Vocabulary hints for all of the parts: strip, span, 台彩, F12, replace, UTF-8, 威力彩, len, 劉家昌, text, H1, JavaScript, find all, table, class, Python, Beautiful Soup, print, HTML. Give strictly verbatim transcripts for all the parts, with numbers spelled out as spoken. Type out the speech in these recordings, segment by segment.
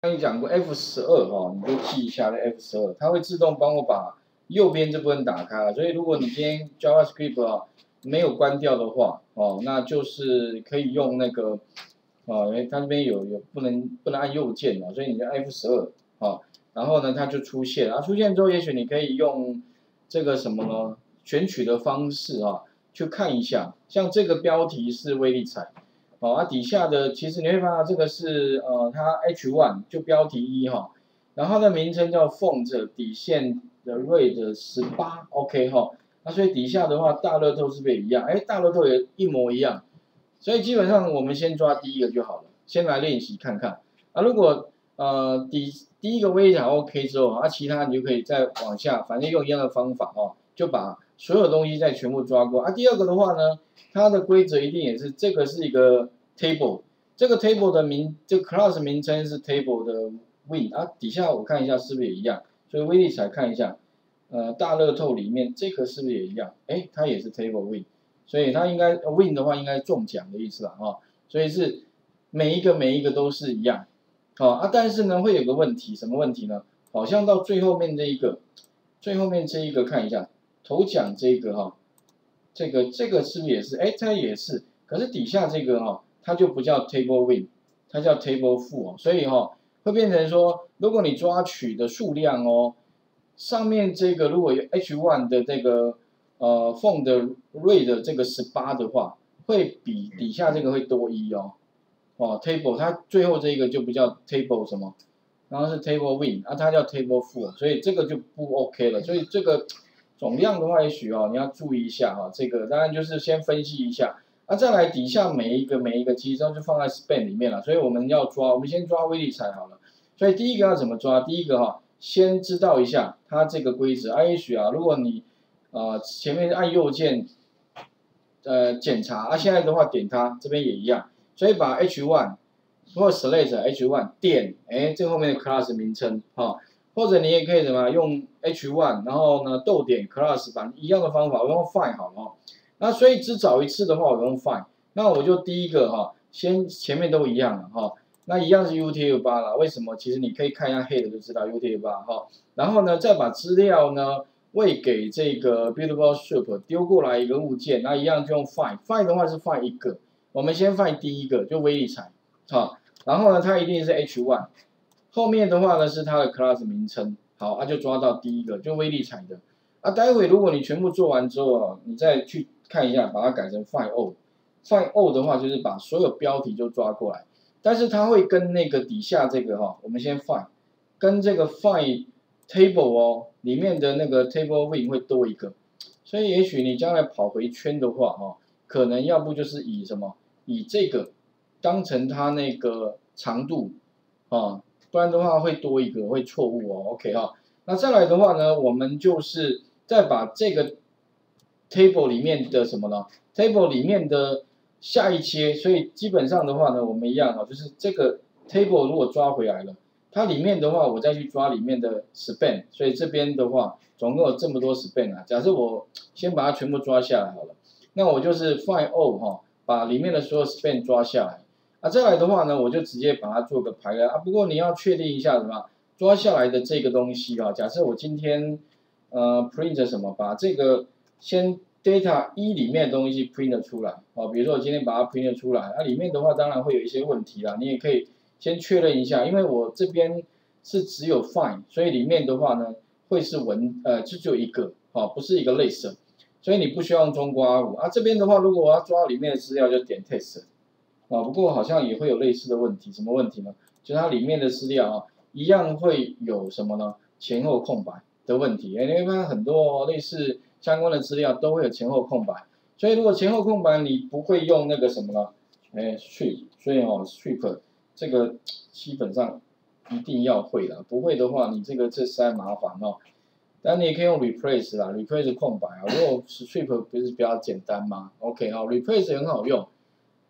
刚你讲过 F 十二 哈，你就记一下那 F 十二，它会自动帮我把右边这部分打开了。所以如果你今天 JavaScript 啊没有关掉的话，哦，那就是可以用那个，哦，因为它这边有有不能不能按右键啊，所以你按 F 十二啊，然后呢它就出现，啊出现之后，也许你可以用这个什么呢选取的方式啊去看一下，像这个标题是威力彩。 哦，啊，底下的其实你会发现这个是呃，它 H 一 就标题一哈，然后呢名称叫 font 底线的 range 十八 OK 哈，那所以底下的话大乐透是不是也一样？哎，大乐透也一模一样，所以基本上我们先抓第一个就好了，先来练习看看啊。如果呃第第一个微调 OK 之后，啊，其他你就可以再往下，反正用一样的方法哦，就把 所有东西再全部抓过啊。第二个的话呢，它的规则一定也是这个是一个 table， 这个 table 的名，这个 class 名称是 table 的 win 啊。底下我看一下是不是也一样，所以威力彩看一下，呃，大乐透里面这个是不是也一样？哎，它也是 table win， 所以它应该 win 的话应该中奖的意思啦哈、哦。所以是每一个每一个都是一样，好、哦、啊。但是呢，会有个问题，什么问题呢？好像到最后面这一个，最后面这一个看一下。 头奖这个哈、哦，这个这个是不是也是？哎，它也是，可是底下这个哈、哦，它就不叫 table win， 它叫 table full 哦，所以哈、哦、会变成说，如果你抓取的数量哦，上面这个如果有 H 一 的这个呃 font 的 rate 的这个十八的话，会比底下这个会多一哦，哦 table 它最后这个就不叫 table 什么，然后是 table win 啊，它叫 table full， 所以这个就不 OK 了，所以这个 总量的话，也许哦，你要注意一下哈、哦。这个当然就是先分析一下，啊，再来底下每一个每一个其实就放在 span 里面了。所以我们要抓，我们先抓威力彩好了。所以第一个要怎么抓？第一个哈、哦，先知道一下它这个规则。啊，也许啊，如果你呃前面按右键呃检查，啊，现在的话点它这边也一样。所以把 H 一 或 select H 一 点，哎，这后面的 class 名称哈。哦 或者你也可以怎么用 H 一， 然后呢逗点 class 版一样的方法，我用 find 好了、哦。那所以只找一次的话，我用 find。那我就第一个哈、哦，先前面都一样了哈、哦。那一样是 U T F 八啦，为什么？其实你可以看一下 head 就知道 U T F 八哈。然后呢，再把资料呢喂给这个 Beautiful Soup 丢过来一个物件，那一样就用 find。find 的话是 find 一个，我们先 find 第一个就威力彩哈。然后呢，它一定是 H 一。 后面的话呢是它的 class 名称，好，啊就抓到第一个，就威力彩的，啊待会如果你全部做完之后啊，你再去看一下，把它改成 find all，find all 的话就是把所有标题就抓过来，但是它会跟那个底下这个哈、哦，我们先 find， 跟这个 find table 哦里面的那个 table win 会多一个，所以也许你将来跑回圈的话哦，可能要不就是以什么以这个当成它那个长度啊。 不然的话会多一个，会错误哦。OK 哈、哦，那再来的话呢，我们就是再把这个 table 里面的什么呢 ？table 里面的下一切，所以基本上的话呢，我们一样啊、哦，就是这个 table 如果抓回来了，它里面的话，我再去抓里面的 span， 所以这边的话，总共有这么多 span 啊。假设我先把它全部抓下来好了，那我就是 find all 哈、哦，把里面的所有 span 抓下来。 啊，再来的话呢，我就直接把它做个排列啊。不过你要确定一下什么，抓下来的这个东西啊。假设我今天呃 print 什么，把这个先 data 一里面的东西 print 出来哦。比如说我今天把它 print 出来，那、啊、里面的话当然会有一些问题啦，你也可以先确认一下，因为我这边是只有 find， 所以里面的话呢会是文呃就只有一个哦，不是一个 list， 所以你不需要用中括弧啊。这边的话，如果我要抓里面的资料，就点 test。 啊，不过好像也会有类似的问题，什么问题呢？就它里面的资料啊，一样会有什么呢？前后空白的问题。哎，你会发现很多类似相关的资料都会有前后空白，所以如果前后空白你不会用那个什么呢？哎 ，strip， 所以哦 ，strip 这个基本上一定要会啦，不会的话你这个这实在麻烦哦。但你也可以用 replace 啦 ，replace 空白啊，如果 strip 不是比较简单吗 ？OK 哦 ，replace 很好用。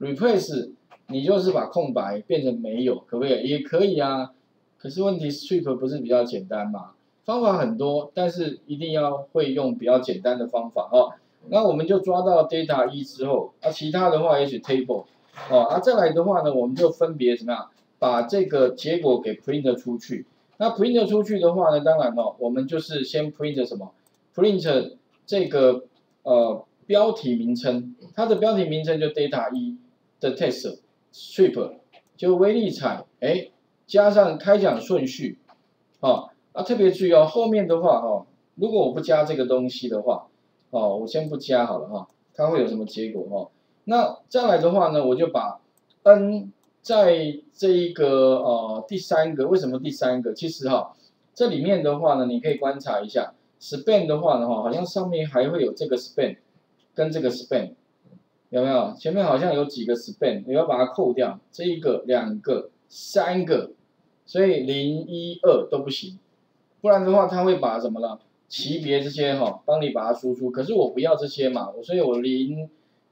replace 你就是把空白变成没有，可不可以？也可以啊。可是问题 strip 不是比较简单嘛？方法很多，但是一定要会用比较简单的方法哦。那我们就抓到 data 一之后，啊，其他的话也许 table 哦，啊，再来的话呢，我们就分别怎么样把这个结果给 print 出去。那 print 出去的话呢，当然哦，我们就是先 print 什么 ？print 这个呃标题名称，它的标题名称就 data 一的 text strip， 就威力彩，哎，加上开奖顺序，哦，啊特别注意哦，后面的话哦，如果我不加这个东西的话，哦，我先不加好了哈、哦，它会有什么结果哦？那再来的话呢，我就把 n 在这一个呃第三个，为什么第三个？其实哈、哦，这里面的话呢，你可以观察一下 span 的话呢，哈，好像上面还会有这个 span 跟这个 span， 有没有？前面好像有几个 span， 你要把它扣掉，这一个、两个、三个，所以零、一、二都不行，不然的话，它会把什么了？级别这些哈、哦，帮你把它输出。可是我不要这些嘛，所以我零。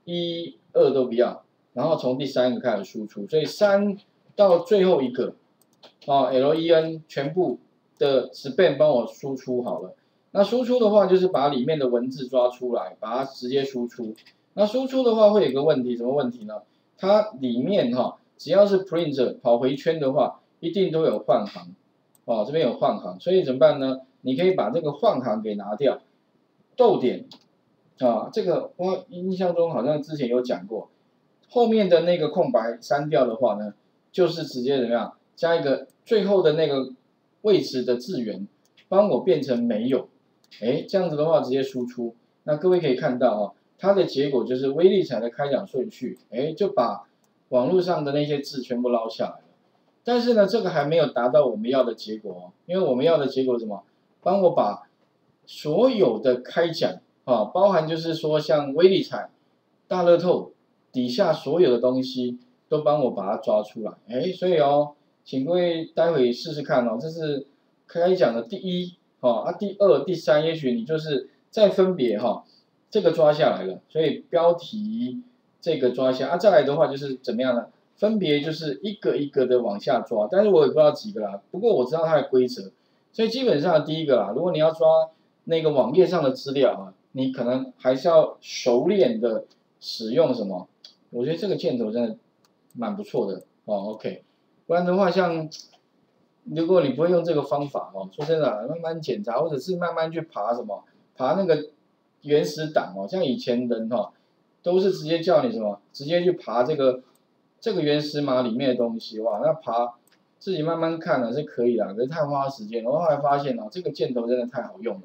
一、二都不要，然后从第三个开始输出，所以三到最后一个，哦 ，len 全部的 span 帮我输出好了。那输出的话就是把里面的文字抓出来，把它直接输出。那输出的话会有个问题，什么问题呢？它里面哈、哦，只要是 print 跑回圈的话，一定都有换行，哦，这边有换行，所以怎么办呢？你可以把这个换行给拿掉，逗点。 啊，这个我印象中好像之前有讲过，后面的那个空白删掉的话呢，就是直接怎么样加一个最后的那个位置的字元，帮我变成没有，哎，这样子的话直接输出。那各位可以看到啊，它的结果就是威力彩的开奖顺序，哎，就把网络上的那些字全部捞下来了。但是呢，这个还没有达到我们要的结果哦，因为我们要的结果是什么？帮我把所有的开奖。 啊，包含就是说像威力彩、大乐透底下所有的东西都帮我把它抓出来，哎，所以哦，请各位待会试试看哦，这是开奖的第一，哦啊第二、第三，也许你就是再分别哈、哦，这个抓下来了，所以标题这个抓下啊，再来的话就是怎么样呢？分别就是一个一个的往下抓，但是我也不知道几个啦，不过我知道它的规则，所以基本上第一个啦，如果你要抓那个网页上的资料啊。 你可能还是要熟练的使用什么？我觉得这个箭头真的蛮不错的哦 ，OK。不然的话，像如果你不会用这个方法哦，说真的、啊，慢慢检查或者是慢慢去爬什么，爬那个原始档哦。像以前人哈、哦，都是直接叫你什么，直接去爬这个这个原始码里面的东西哇，那爬自己慢慢看呢、啊、是可以啦，可是太花时间了。我后来发现哦，这个箭头真的太好用了。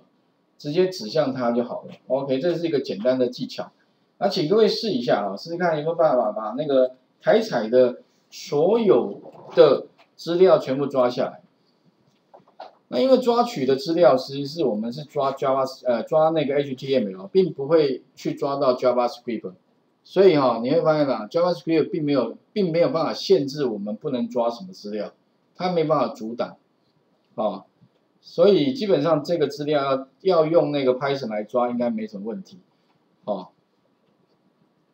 直接指向它就好了。OK， 这是一个简单的技巧。那请各位试一下啊，试试看有没有办法把那个台彩的所有的资料全部抓下来。那因为抓取的资料，其实是我们是抓 Java 呃抓那个 H T M L， 并不会去抓到 JavaScript。所以哈、哦，你会发现啦 ，JavaScript 并没有并没有办法限制我们不能抓什么资料，它没办法阻挡，啊、哦。 所以基本上这个资料要要用那个 Python 来抓，应该没什么问题，哦。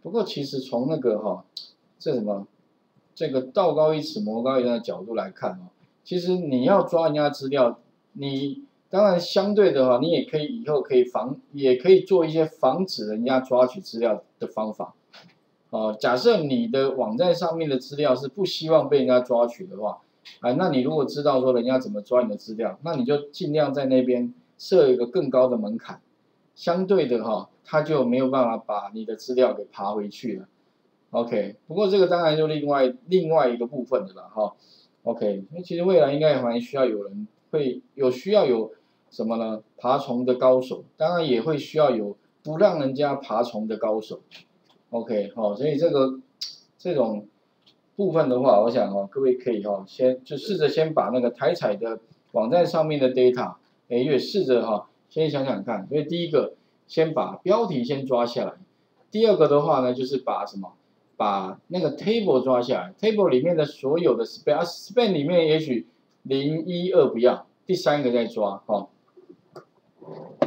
不过其实从那个哈、哦，这什么，这个道高一尺，魔高一丈的角度来看哦，其实你要抓人家资料，你当然相对的话，你也可以以后可以防，也可以做一些防止人家抓取资料的方法。哦，假设你的网站上面的资料是不希望被人家抓取的话。 哎，那你如果知道说人家怎么抓你的资料，那你就尽量在那边设一个更高的门槛，相对的哈、哦，他就没有办法把你的资料给爬回去了。OK， 不过这个当然就另外另外一个部分的了哈、哦。OK， 那其实未来应该也蛮需要有人会有需要有什么呢？爬虫的高手，当然也会需要有不让人家爬虫的高手。OK， 好、哦，所以这个这种。 部分的话，我想哦，各位可以哦，先就试着先把那个台彩的网站上面的 data， 哎，也试着哈、哦，先想想看。所以第一个，先把标题先抓下来；第二个的话呢，就是把什么，把那个 table 抓下来 ，table 里面的所有的 span， span 里面也许零、一、二不要，第三个再抓哈。哦